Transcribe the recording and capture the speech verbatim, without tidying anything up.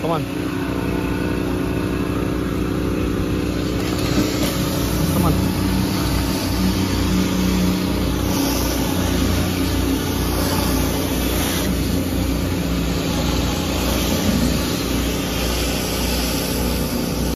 Come on.